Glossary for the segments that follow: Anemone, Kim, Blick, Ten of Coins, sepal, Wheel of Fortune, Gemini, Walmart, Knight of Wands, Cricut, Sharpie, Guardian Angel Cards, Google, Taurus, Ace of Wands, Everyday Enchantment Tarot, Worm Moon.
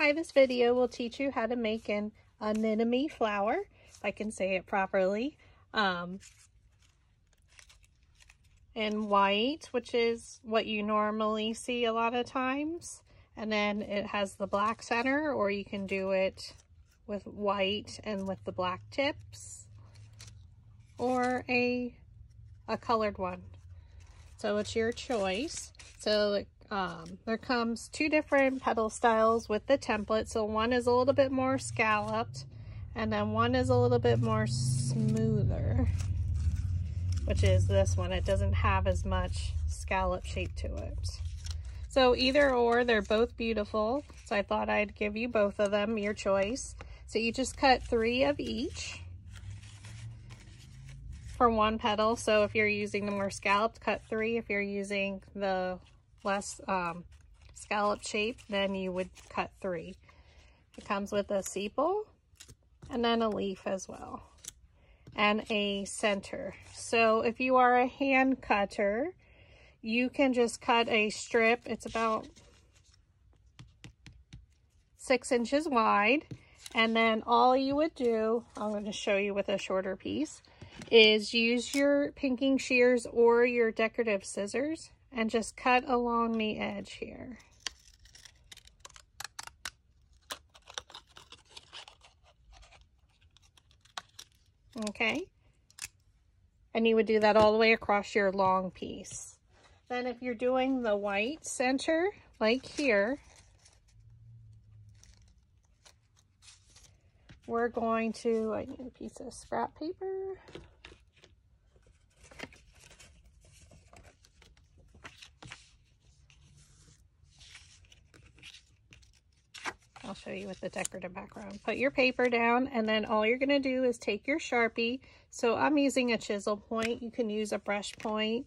Hi, this video will teach you how to make an anemone flower, if I can say it properly, in white, which is what you normally see a lot of times, and then it has the black center, or you can do it with white and with the black tips, or a colored one. So it's your choice. So there comes two different petal styles with the template. So one is a little bit more scalloped, and then one is a little bit more smoother, which is this one. It doesn't have as much scallop shape to it. So either or, they're both beautiful. So I thought I'd give you both of them, your choice. So you just cut 3 of each for one petal. So if you're using the more scalloped, cut 3. If you're using the less scallop shape, then you would cut 3. It comes with a sepal and then a leaf as well, and a center. So if you are a hand cutter, you can just cut a strip. It's about 6 inches wide, and then all you would do, I'm going to show you with a shorter piece, is use your pinking shears or your decorative scissors and just cut along the edge here. Okay, and you would do that all the way across your long piece. Then if you're doing the white center, like here, we're going to, I need a piece of scrap paper. I'll show you with the decorative background. Put your paper down, and then all you're going to do is take your Sharpie. So I'm using a chisel point. You can use a brush point.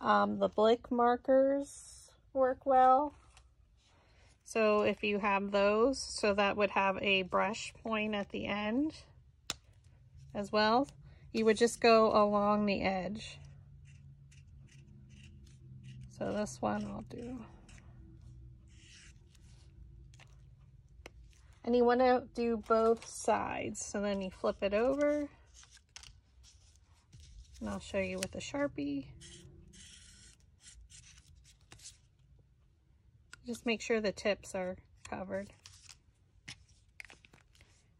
The Blick markers work well. So if you have those, so that would have a brush point at the end as well. You would just go along the edge. So this one I'll do. And you want to do both sides. So then you flip it over. And I'll show you with a Sharpie. Just make sure the tips are covered.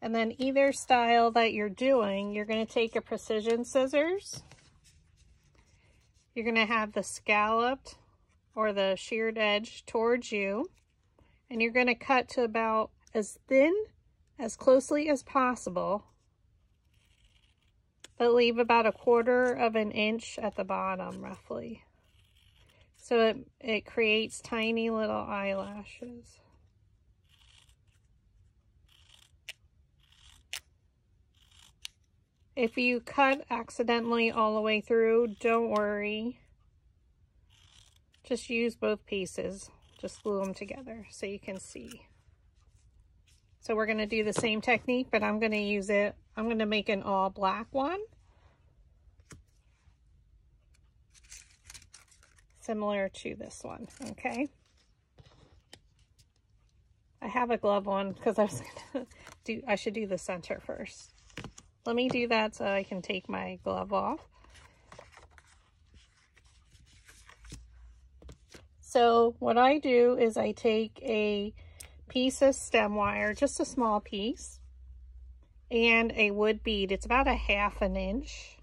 And then either style that you're doing, you're going to take a precision scissors. You're going to have the scalloped or the sheared edge towards you. And you're going to cut to about as thin, as closely as possible, but leave about 1/4 of an inch at the bottom, roughly. So it creates tiny little eyelashes. If you cut accidentally all the way through, don't worry. Just use both pieces. Just glue them together so you can see. So we're going to do the same technique, but I'm going to use it. I'm going to make an all black one. Similar to this one, okay? I have a glove on because I should do the center first. Let me do that so I can take my glove off. So what I do is I take a piece of stem wire, just a small piece, and a wood bead. It's about 1/2 an inch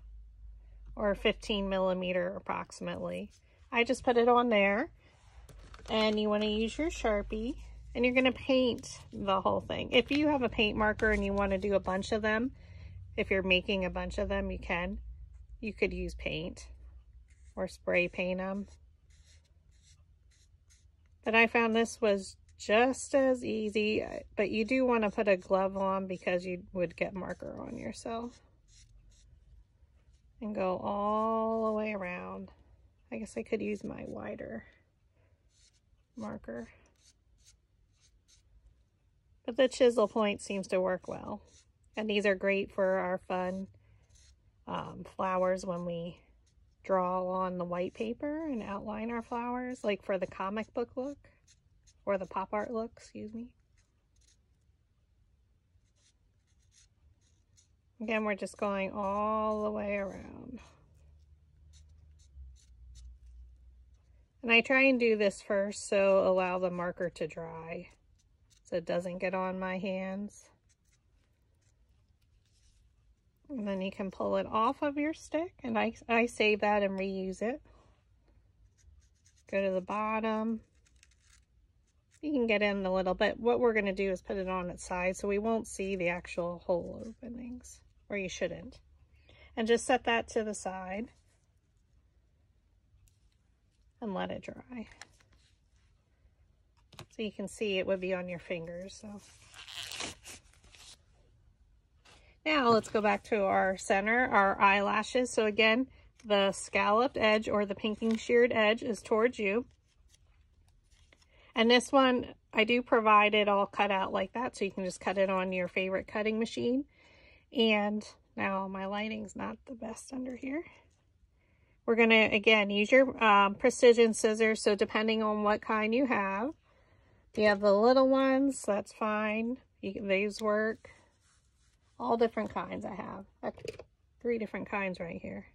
or 15 millimeter approximately. I just put it on there, and you want to use your Sharpie, and you're going to paint the whole thing. If you have a paint marker and you want to do a bunch of them, if you're making a bunch of them, you can. You could use paint or spray paint them. But I found this was just as easy, but you do want to put a glove on because you would get marker on yourself. And go all the way around. I guess I could use my wider marker, but the chisel point seems to work well. And these are great for our fun flowers when we draw on the white paper and outline our flowers, like for the comic book look. Or the pop art look, excuse me. Again, we're just going all the way around. And I try and do this first, so allow the marker to dry so it doesn't get on my hands. And then you can pull it off of your stick, and I save that and reuse it. Go to the bottom. You can get in a little bit. What we're going to do is put it on its side so we won't see the actual hole openings, or you shouldn't. And just set that to the side and let it dry. So you can see it would be on your fingers. So now let's go back to our center, our eyelashes. So again, the scalloped edge or the pinking sheared edge is towards you. And this one, I do provide it all cut out like that, so you can just cut it on your favorite cutting machine. And now my lighting's not the best under here. We're going to, again, use your precision scissors, so depending on what kind you have. If you have the little ones, that's fine. These work. All different kinds I have. Okay. 3 different kinds right here.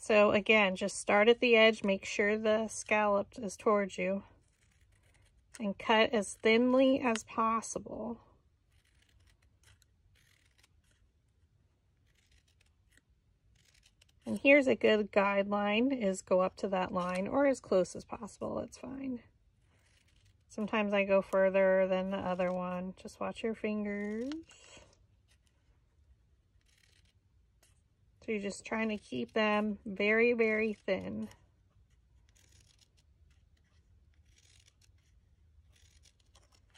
So again, just start at the edge, make sure the scallop is towards you, and cut as thinly as possible. And here's a good guideline, is go up to that line or as close as possible, it's fine. Sometimes I go further than the other one, just watch your fingers. So you're just trying to keep them very, very thin.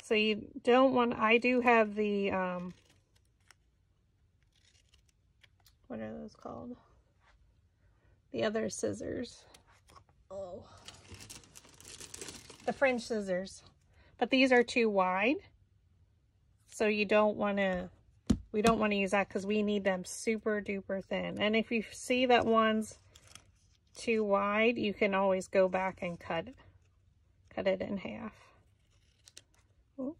So you don't want, I do have the, what are those called? The other scissors. Oh. The fringe scissors. But these are too wide. So you don't want to, we don't want to use that because we need them super duper thin. And if you see that one's too wide, you can always go back and cut it in half. Ooh.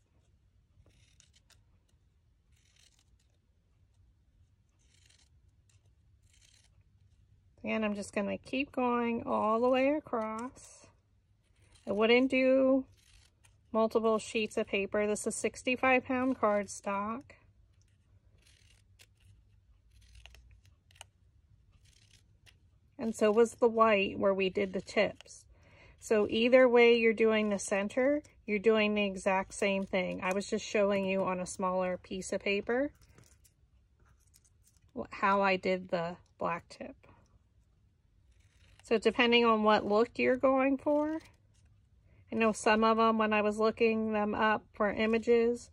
And I'm just going to keep going all the way across. I wouldn't do multiple sheets of paper. This is 65-pound cardstock. And so was the white where we did the tips. So either way you're doing the center, you're doing the exact same thing. I was just showing you on a smaller piece of paper how I did the black tip. So depending on what look you're going for, I know some of them, when I was looking them up for images,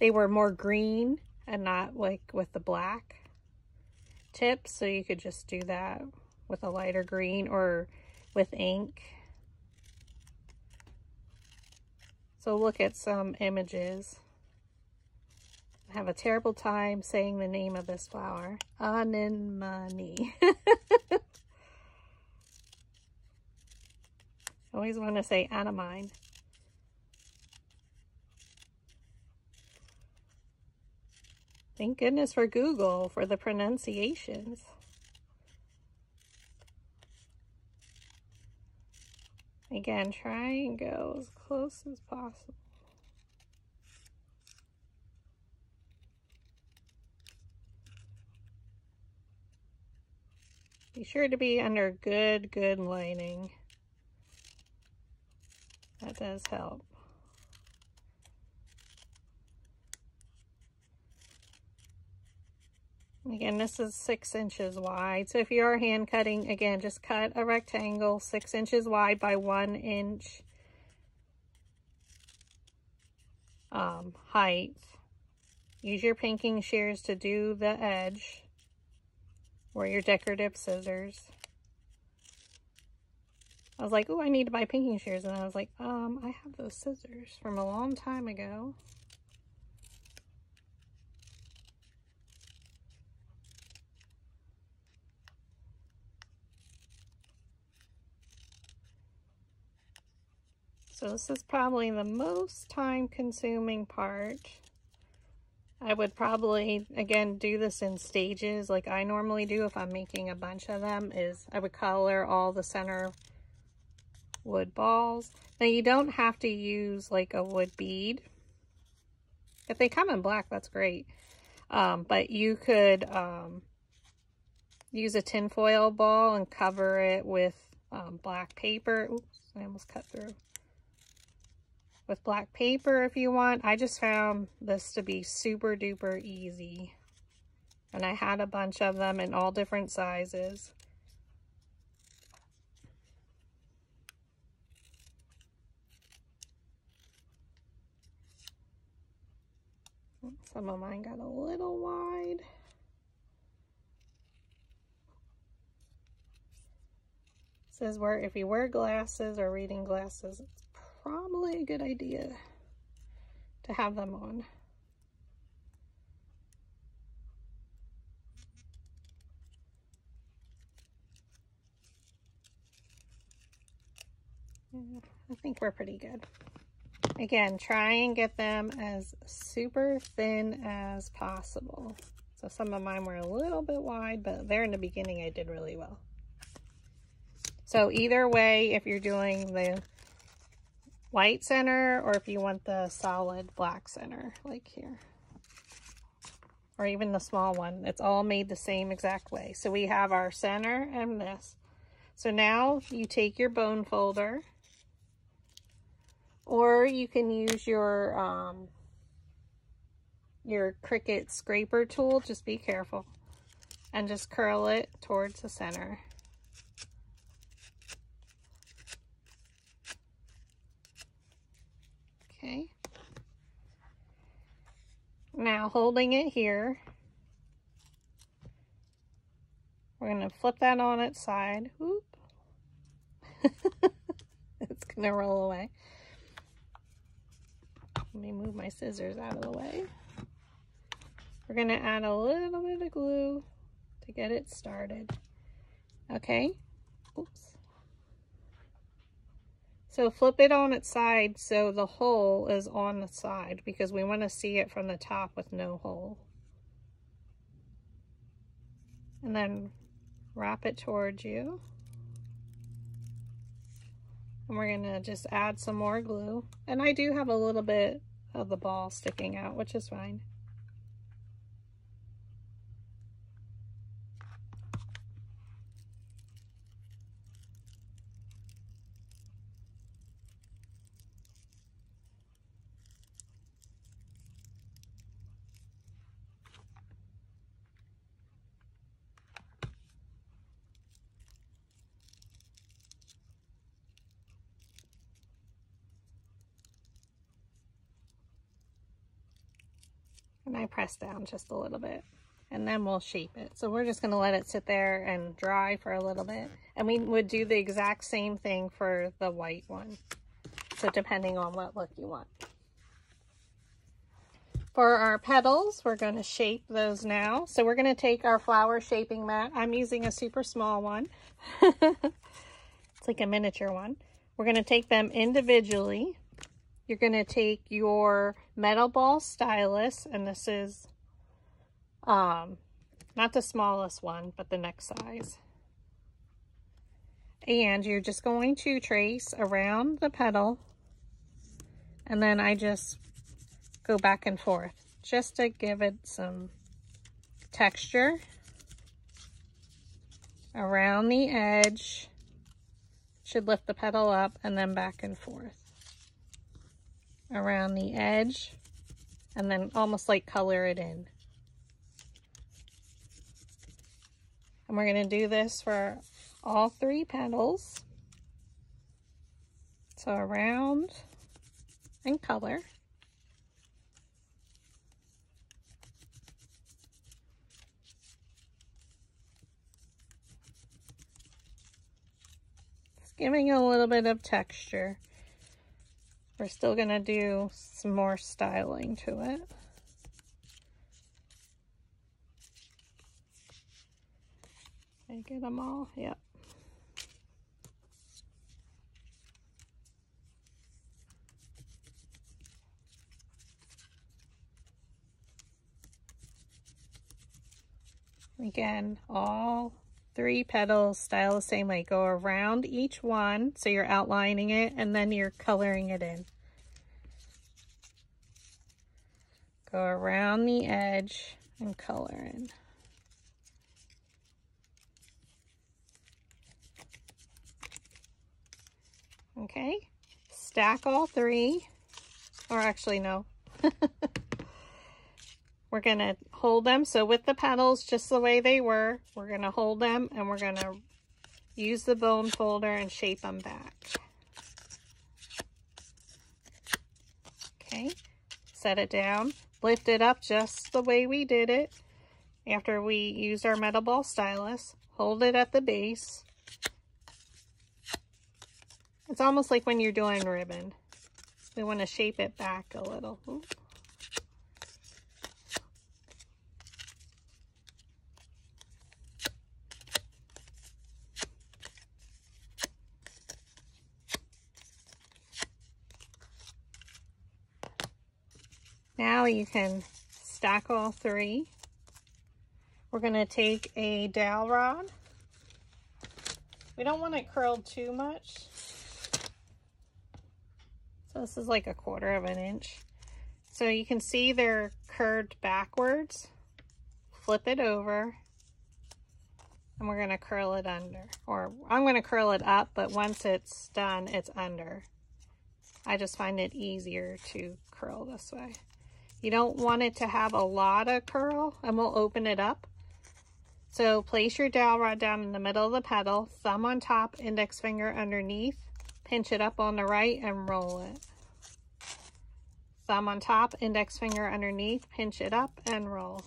they were more green and not like with the black tips, so you could just do that with a lighter green or with ink. So look at some images. I have a terrible time saying the name of this flower. Anemone. I always want to say anemone. Thank goodness for Google for the pronunciations. Again, try and go as close as possible. Be sure to be under good lighting. That does help. Again, this is 6 inches wide. So if you are hand cutting, again, just cut a rectangle 6 inches wide by 1 inch height. Use your pinking shears to do the edge or your decorative scissors. I was like, oh, I need to buy pinking shears. And I was like, I have those scissors from a long time ago. So this is probably the most time consuming part. I would probably, again, do this in stages like I normally do if I'm making a bunch of them, is I would color all the center wood balls. Now you don't have to use like a wood bead. If they come in black, that's great. But you could use a tinfoil ball and cover it with black paper. Oops, I almost cut through. With black paper if you want. I just found this to be super duper easy. And I had a bunch of them in all different sizes. Some of mine got a little wide. It says where if you wear glasses or reading glasses, it's probably a good idea to have them on. Yeah, I think we're pretty good. Again, try and get them as super thin as possible. So some of mine were a little bit wide, but there in the beginning I did really well. So either way, if you're doing the white center or if you want the solid black center like here, or even the small one, it's all made the same exact way. So we have our center and this. So now you take your bone folder, or you can use your Cricut scraper tool, just be careful, and just curl it towards the center. Okay. Now holding it here, we're going to flip that on its side. Oop. It's going to roll away. Let me move my scissors out of the way. We're going to add a little bit of glue to get it started. Okay. Oops. So flip it on its side so the hole is on the side, because we want to see it from the top with no hole. And then wrap it towards you. And we're going to just add some more glue. And I do have a little bit of the ball sticking out, which is fine. And I press down just a little bit, and then we'll shape it. So we're just going to let it sit there and dry for a little bit. And we would do the exact same thing for the white one. So depending on what look you want. For our petals, we're going to shape those now. So we're going to take our flower shaping mat. I'm using a super small one. It's like a miniature one. We're going to take them individually. You're going to take your metal ball stylus, and this is not the smallest one, but the next size. And you're just going to trace around the petal, and then I just go back and forth just to give it some texture around the edge. Should lift the petal up and then back and forth. Around the edge, and then almost like color it in. And we're going to do this for all three petals. So around and color. Just giving a little bit of texture. We're still going to do some more styling to it. Did I get them all? Yep. Again, all three petals style the same way. Go around each one, so you're outlining it and then you're coloring it in. Go around the edge and color in. Okay, stack all three, or actually no. We're going to hold them. So with the petals, just the way they were, we're going to hold them and we're going to use the bone folder and shape them back. Okay, set it down, lift it up just the way we did it after we used our metal ball stylus, hold it at the base. It's almost like when you're doing ribbon. We want to shape it back a little. Now you can stack all three. We're going to take a dowel rod. We don't want it curled too much. This is like 1/4 of an inch. So you can see they're curved backwards. Flip it over and we're going to curl it under, or I'm going to curl it up, but once it's done, it's under. I just find it easier to curl this way. You don't want it to have a lot of curl, and we'll open it up. So place your dowel rod down in the middle of the petal, thumb on top, index finger underneath. Pinch it up on the right and roll it. Thumb on top, index finger underneath, pinch it up and roll.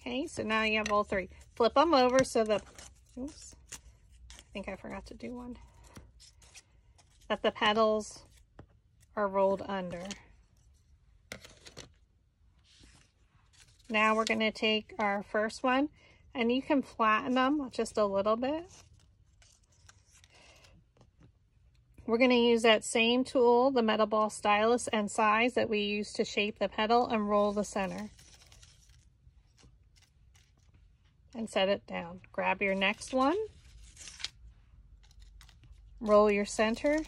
Okay, so now you have all three. Flip them over so that, oops, I think I forgot to do one, that the petals are rolled under. Now we're going to take our first one, and you can flatten them just a little bit. We're going to use that same tool, the metal ball stylus and size that we used to shape the petal, and roll the center. And set it down. Grab your next one. Roll your center.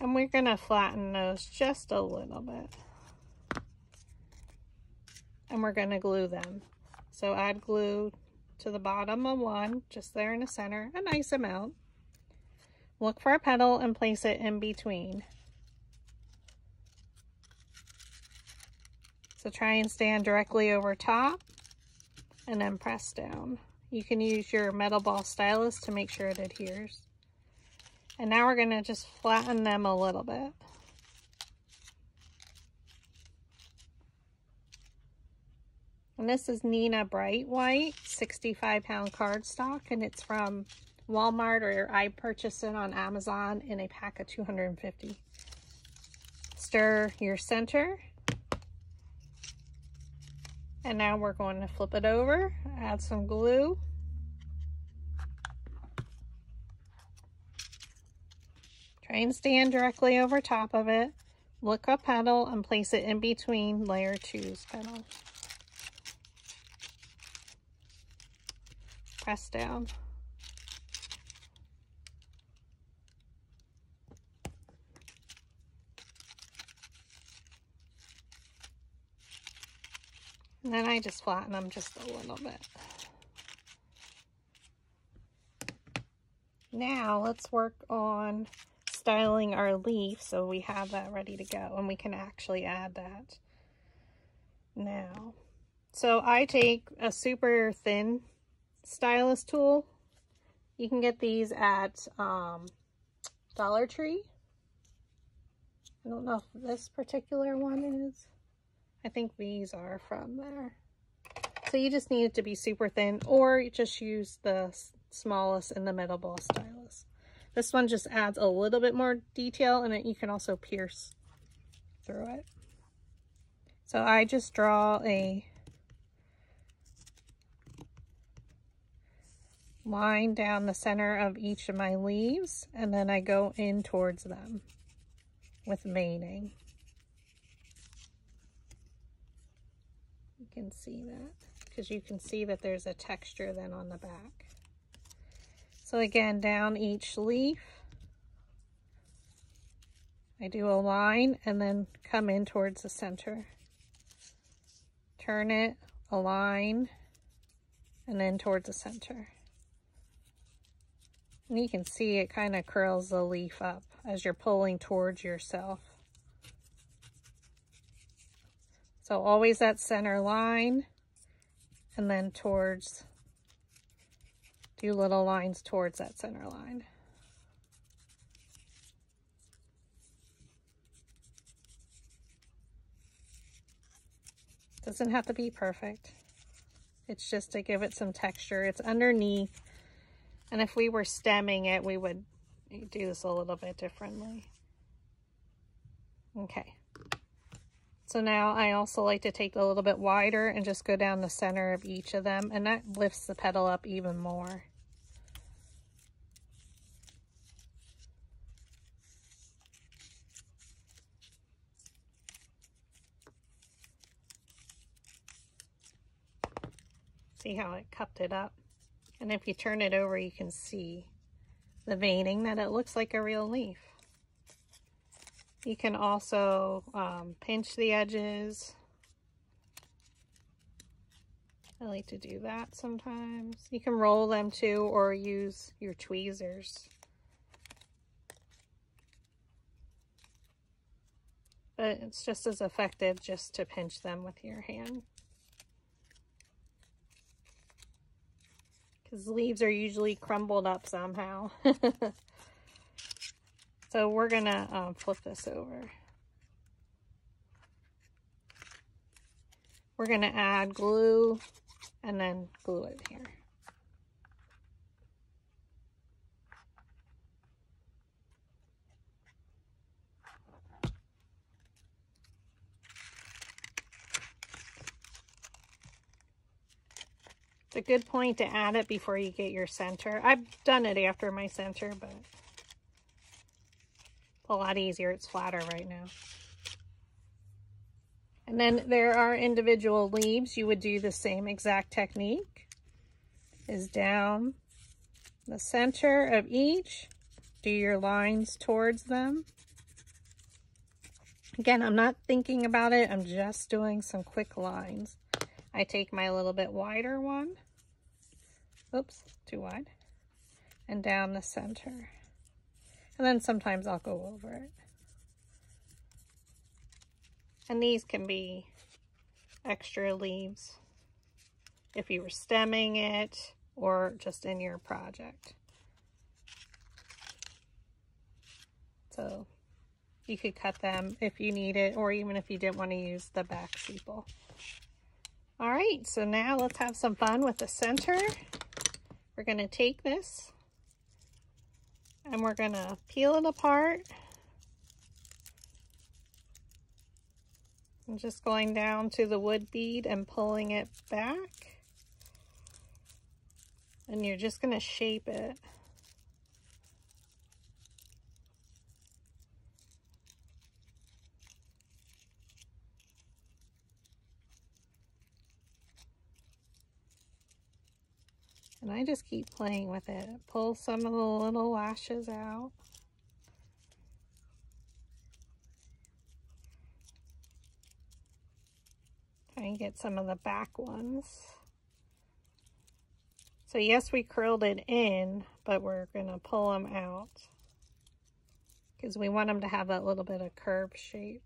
And we're going to flatten those just a little bit. And we're going to glue them. So add glue to the bottom of one, just there in the center, a nice amount. Look for a petal and place it in between. So try and stand directly over top and then press down. You can use your metal ball stylus to make sure it adheres. And now we're going to just flatten them a little bit. And this is Nina Bright White, 65-pound cardstock, and it's from Walmart, or I purchased it on Amazon in a pack of 250. Stir your center. And now we're going to flip it over, add some glue. Try and stand directly over top of it. Look up petal and place it in between layer 2's petal. Press down. And then I just flatten them just a little bit. Now let's work on styling our leaf so we have that ready to go and we can actually add that now. So I take a super thin stylus tool. You can get these at Dollar Tree. I don't know if this particular one is. I think these are from there. So you just need it to be super thin, or you just use the smallest in the metal ball stylus. This one just adds a little bit more detail, and you can also pierce through it. So I just draw a line down the center of each of my leaves, and then I go in towards them with veining. can see that, because you can see that there's a texture then on the back. So again, down each leaf, I do a line and then come in towards the center. Turn it, a line, and then towards the center. And you can see it kind of curls the leaf up as you're pulling towards yourself. So always that center line, and then towards, do little lines towards that center line. Doesn't have to be perfect. It's just to give it some texture. It's underneath. And if we were stemming it, we would do this a little bit differently. Okay. So now I also like to take a little bit wider and just go down the center of each of them. And that lifts the petal up even more. See how it cupped it up? And if you turn it over, you can see the veining, that it looks like a real leaf. You can also pinch the edges. I like to do that sometimes. You can roll them too, or use your tweezers. But it's just as effective just to pinch them with your hand. Because leaves are usually crumbled up somehow. So we're going to flip this over. We're going to add glue and then glue it here. A good point to add it before you get your center. I've done it after my center, but it's a lot easier. It's flatter right now. And then there are individual leaves. You would do the same exact technique. Is down the center of each, do your lines towards them. Again, I'm not thinking about it. I'm just doing some quick lines. I take my little bit wider one. Oops, too wide. And down the center. And then sometimes I'll go over it. And these can be extra leaves if you were stemming it or just in your project. So you could cut them if you need it, or even if you didn't want to use the back sepal. All right, so now let's have some fun with the center. We're going to take this and we're going to peel it apart. I'm just going down to the wood bead and pulling it back. And you're just going to shape it. And I just keep playing with it. Pull some of the little lashes out. Try and get some of the back ones. So yes, we curled it in, but we're going to pull them out because we want them to have that little bit of curve shape.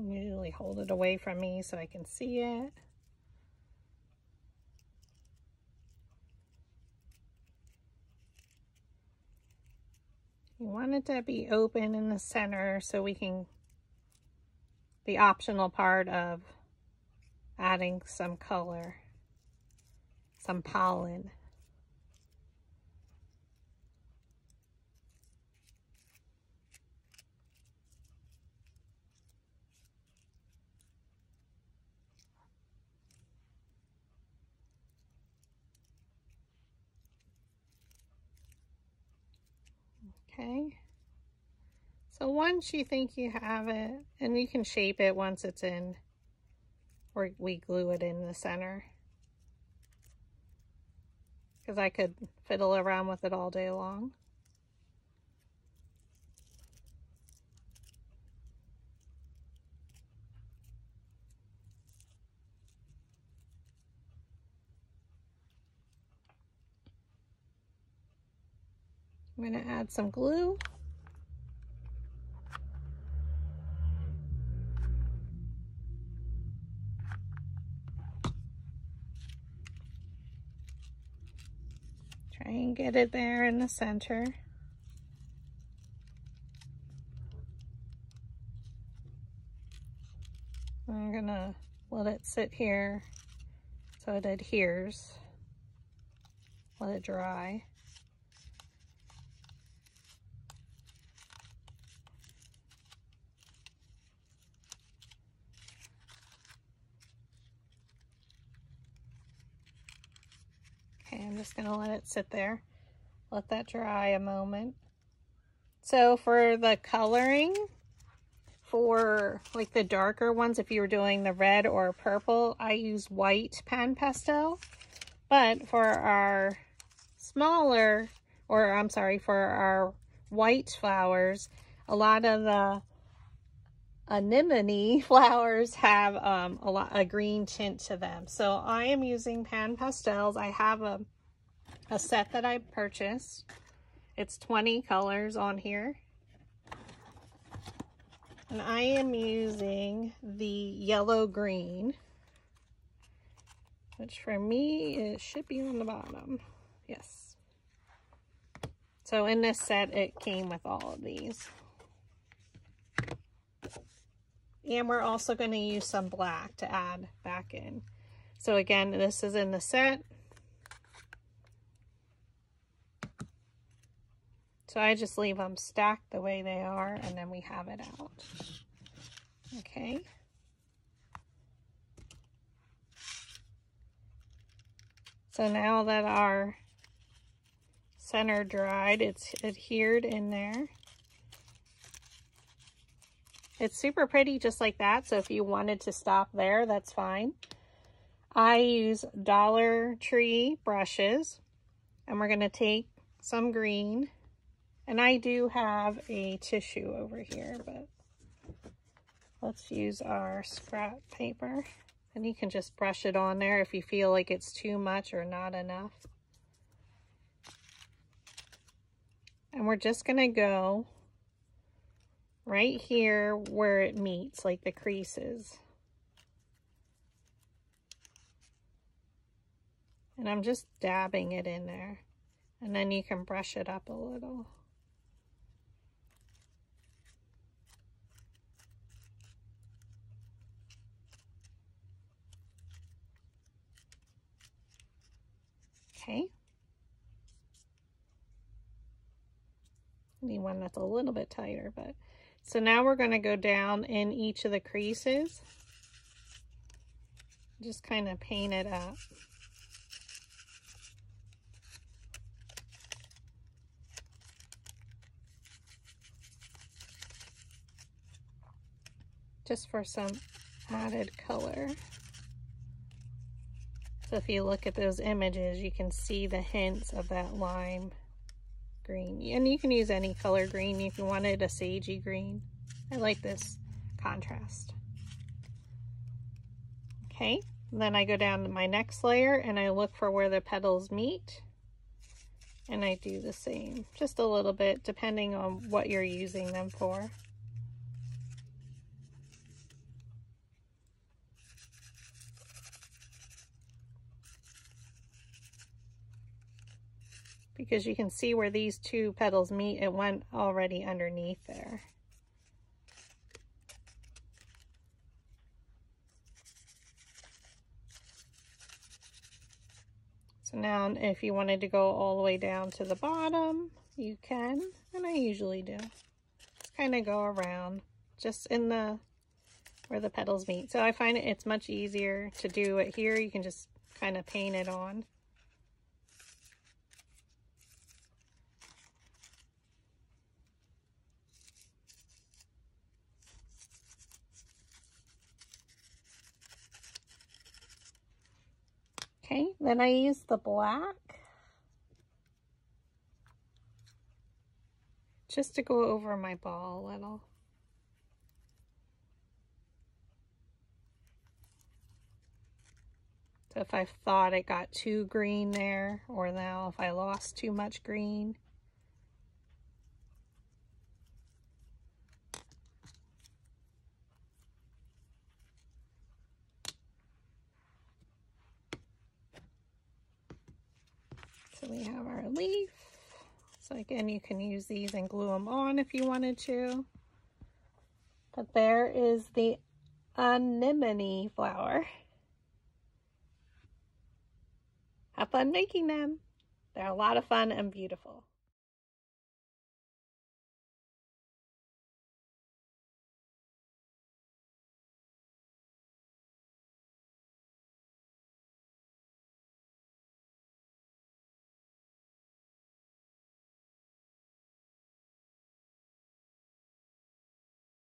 Usually hold it away from me so I can see it. You want it to be open in the center so we can, the optional part of adding some color, some pollen. Okay, so once you think you have it, and you can shape it once it's in, or we glue it in the center, because I could fiddle around with it all day long. I'm going to add some glue. Try and get it there in the center. I'm going to let it sit here so it adheres. Let it dry. I'm just going to let it sit there. Let that dry a moment. So for the coloring, for like the darker ones, if you were doing the red or purple, I use white pan pastel. But for our smaller, or I'm sorry, for our white flowers, a lot of the anemone flowers have a green tint to them. So I am using pan pastels. I have a set that I purchased. It's 20 colors on here. And I am using the yellow green, which for me, it should be on the bottom. Yes. So in this set, it came with all of these. And we're also going to use some black to add back in. So again, this is in the set. So I just leave them stacked the way they are, and then we have it out. Okay. So now that our center dried, it's adhered in there. It's super pretty just like that, so if you wanted to stop there, that's fine. I use Dollar Tree brushes, and we're going to take some green. And I do have a tissue over here, but let's use our scrap paper. And you can just brush it on there if you feel like it's too much or not enough. And we're just going to go right here where it meets, like the creases. And I'm just dabbing it in there. And then you can brush it up a little. Okay. Anyone that's a little bit tighter, but so now we're going to go down in each of the creases. Just kind of paint it up. Just for some added color. So if you look at those images, you can see the hints of that lime green, and you can use any color green if you wanted, a sagey green. I like this contrast. Okay, and then I go down to my next layer and I look for where the petals meet, and I do the same, just a little bit depending on what you're using them for. Because you can see where these two petals meet, it went already underneath there. So now if you wanted to go all the way down to the bottom, you can, and I usually do. Just kind of go around, just in the, where the petals meet. So I find it's much easier to do it here. You can just kind of paint it on. Then I use the black just to go over my ball a little. So if I thought it got too green there, or now if I lost too much green. So we have our leaf. So again, you can use these and glue them on if you wanted to. But there is the anemone flower. Have fun making them. They're a lot of fun and beautiful.